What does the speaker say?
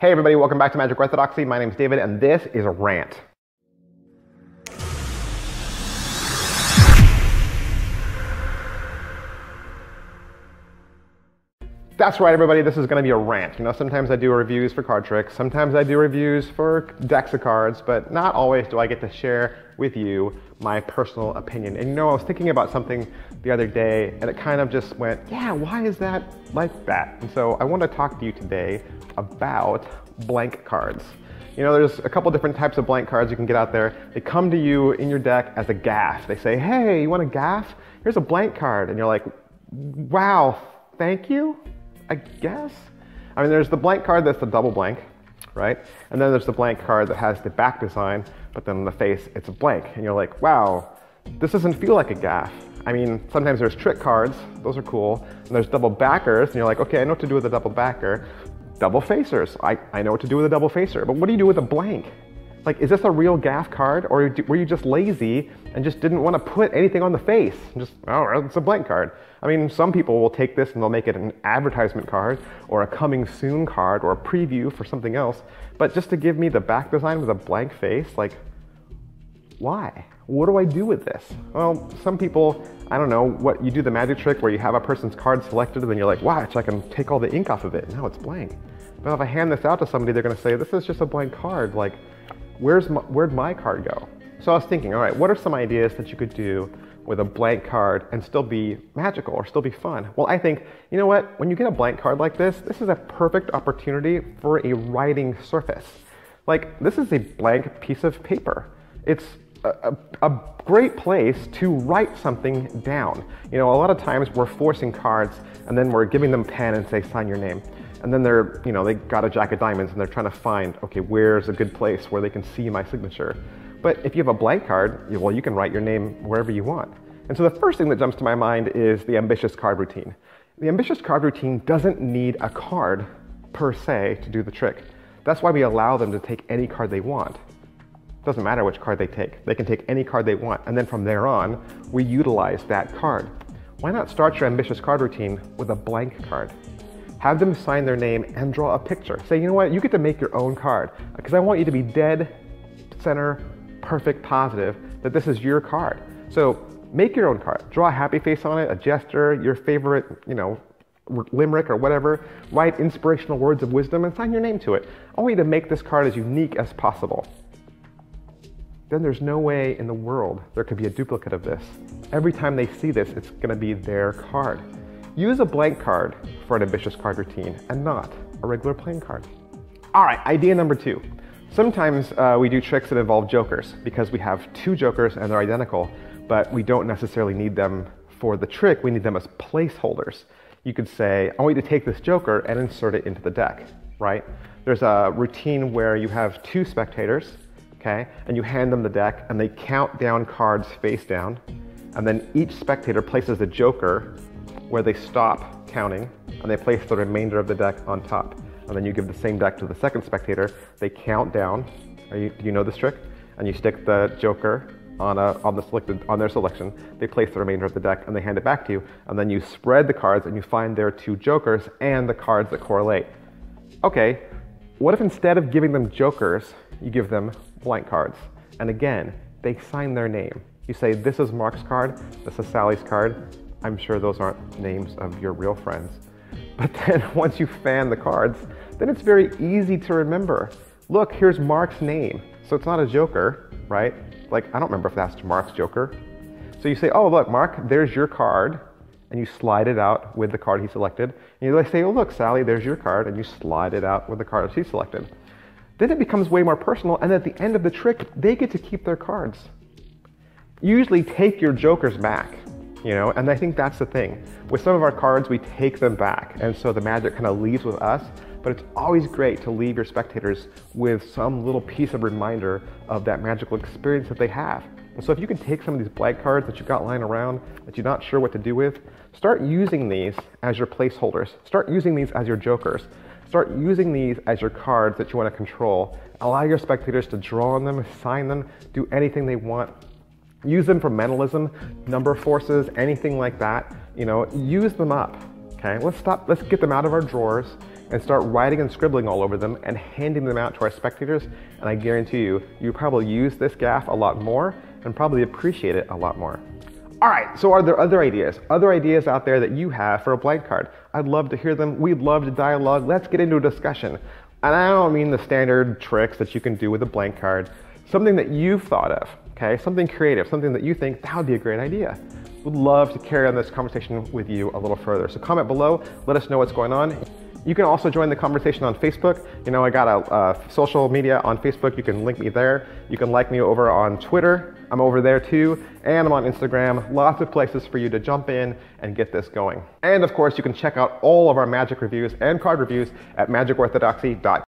Hey everybody, welcome back to Magic Orthodoxy. My name is David and this is a rant. That's right everybody, this is going to be a rant. You know, sometimes I do reviews for card tricks, sometimes I do reviews for decks of cards, but not always do I get to share with you my personal opinion. And you know, I was thinking about something the other day and it kind of just went, yeah, why is that like that? And so I want to talk to you today about blank cards. You know, there's a couple different types of blank cards you can get out there. They come to you in your deck as a gaff. They say, hey, you want a gaff? Here's a blank card. And you're like, wow, thank you, I guess. I mean, there's the blank card that's the double blank, right? And then there's the blank card that has the back design, but then on the face, it's a blank. And you're like, wow, this doesn't feel like a gaff. I mean, sometimes there's trick cards, those are cool. And there's double backers, and you're like, okay, I know what to do with a double backer. Double facers, I know what to do with a double facer, but what do you do with a blank? Like, is this a real gaff card, or were you just lazy and just didn't want to put anything on the face? Just, oh, it's a blank card. I mean, some people will take this and they'll make it an advertisement card, or a coming soon card, or a preview for something else, but just to give me the back design with a blank face, like, why? What do I do with this? Well, some people, I don't know, what you do the magic trick where you have a person's card selected and then you're like, watch, I can take all the ink off of it. Now it's blank. But if I hand this out to somebody, they're going to say, this is just a blank card. Like, where'd my card go? So I was thinking, all right, what are some ideas that you could do with a blank card and still be magical or still be fun? Well, I think, you know what? When you get a blank card like this, this is a perfect opportunity for a writing surface. Like, this is a blank piece of paper. It's a great place to write something down. You know, a lot of times we're forcing cards and then we're giving them pen and say, sign your name. And then they're, you know, they got a jack of diamonds and they're trying to find, okay, where's a good place where they can see my signature? But if you have a blank card, well, you can write your name wherever you want. And so the first thing that jumps to my mind is the ambitious card routine. The ambitious card routine doesn't need a card per se to do the trick. That's why we allow them to take any card they want. Doesn't matter which card they take. They can take any card they want, and then from there on, we utilize that card. Why not start your ambitious card routine with a blank card? Have them sign their name and draw a picture. Say, you know what, you get to make your own card, because I want you to be dead center, perfect, positive, that this is your card. So make your own card. Draw a happy face on it, a gesture, your favorite, you know, limerick or whatever, write inspirational words of wisdom and sign your name to it. I want you to make this card as unique as possible. Then there's no way in the world there could be a duplicate of this. Every time they see this, it's going to be their card. Use a blank card for an ambitious card routine and not a regular plain card. All right, idea number two. Sometimes we do tricks that involve jokers because we have two jokers and they're identical, but we don't necessarily need them for the trick. We need them as placeholders. You could say, I want you to take this joker and insert it into the deck, right? There's a routine where you have two spectators, okay, and you hand them the deck and they count down cards face down, and then each spectator places a joker where they stop counting and they place the remainder of the deck on top. And then you give the same deck to the second spectator, they count down, do you know this trick? And you stick the joker on their selection, they place the remainder of the deck and they hand it back to you, and then you spread the cards and you find their two jokers and the cards that correlate. Okay, what if instead of giving them jokers, you give them blank cards? And again, they sign their name. You say, this is Mark's card, this is Sally's card. I'm sure those aren't names of your real friends. But then once you fan the cards, then it's very easy to remember. Look, here's Mark's name. So it's not a joker, right? Like, I don't remember if that's Mark's joker. So you say, oh, look, Mark, there's your card. And you slide it out with the card he selected. And you say, oh, look, Sally, there's your card. And you slide it out with the card she selected. Then it becomes way more personal, and at the end of the trick, they get to keep their cards. You usually take your jokers back, you know, and I think that's the thing. With some of our cards, we take them back, and so the magic kind of leaves with us, but it's always great to leave your spectators with some little piece of reminder of that magical experience that they have. And so if you can take some of these blank cards that you've got lying around that you're not sure what to do with, start using these as your placeholders. Start using these as your jokers. Start using these as your cards that you want to control. Allow your spectators to draw on them, sign them, do anything they want. Use them for mentalism, number forces, anything like that. You know, use them up, okay? Let's get them out of our drawers and start writing and scribbling all over them and handing them out to our spectators, and I guarantee you, you probably use this graph a lot more and probably appreciate it a lot more. All right, so are there other ideas out there that you have for a blank card? I'd love to hear them. We'd love to dialogue. Let's get into a discussion. And I don't mean the standard tricks that you can do with a blank card. Something that you've thought of, okay? Something creative, something that you think that would be a great idea. Would love to carry on this conversation with you a little further. So comment below, let us know what's going on. You can also join the conversation on Facebook. You know, I got a social media on Facebook. You can link me there. You can like me over on Twitter. I'm over there too, and I'm on Instagram. Lots of places for you to jump in and get this going. And of course, you can check out all of our magic reviews and card reviews at magicorthodoxy.com.